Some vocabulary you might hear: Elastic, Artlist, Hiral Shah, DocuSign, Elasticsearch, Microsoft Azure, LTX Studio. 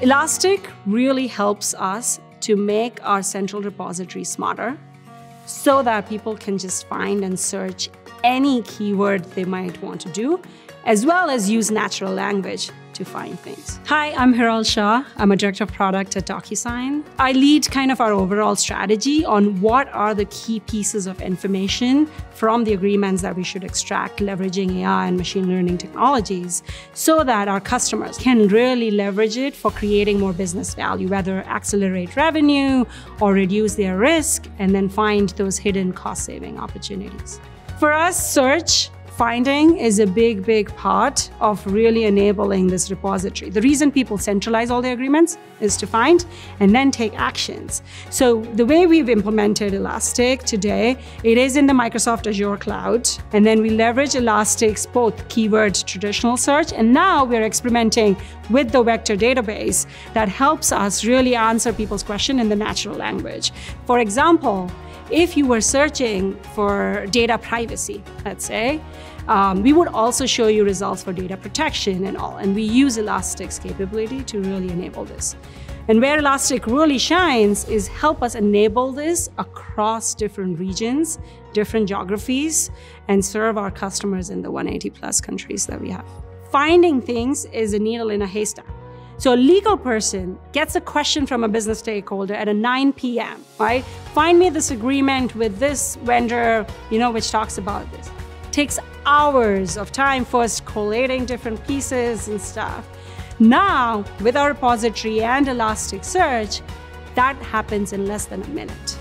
Elastic really helps us to make our central repository smarter so that people can just find and search any keyword they might want to do, as well as use natural language to find things. Hi, I'm Hiral Shah. I'm a Director of Product at DocuSign. I lead kind of our overall strategy on what are the key pieces of information from the agreements that we should extract leveraging AI and machine learning technologies so that our customers can really leverage it for creating more business value, whether accelerate revenue or reduce their risk and then find those hidden cost-saving opportunities. For us, search finding is a big part of really enabling this repository. The reason people centralize all their agreements is to find and then take actions. So the way we've implemented Elastic today, it is in the Microsoft Azure cloud, and then we leverage Elastic's both keyword traditional search, and now we're experimenting with the vector database that helps us really answer people's question in the natural language. For example, if you were searching for data privacy, let's say, we would also show you results for data protection and all, and we use Elastic's capability to really enable this. And where Elastic really shines is help us enable this across different regions, different geographies, and serve our customers in the 180+ countries that we have. Finding things is a needle in a haystack. So a legal person gets a question from a business stakeholder at a 9 p.m., right? Find me this agreement with this vendor, you know, which talks about this. Takes hours of time first collating different pieces and stuff. Now, with our repository and Elasticsearch, that happens in less than a minute.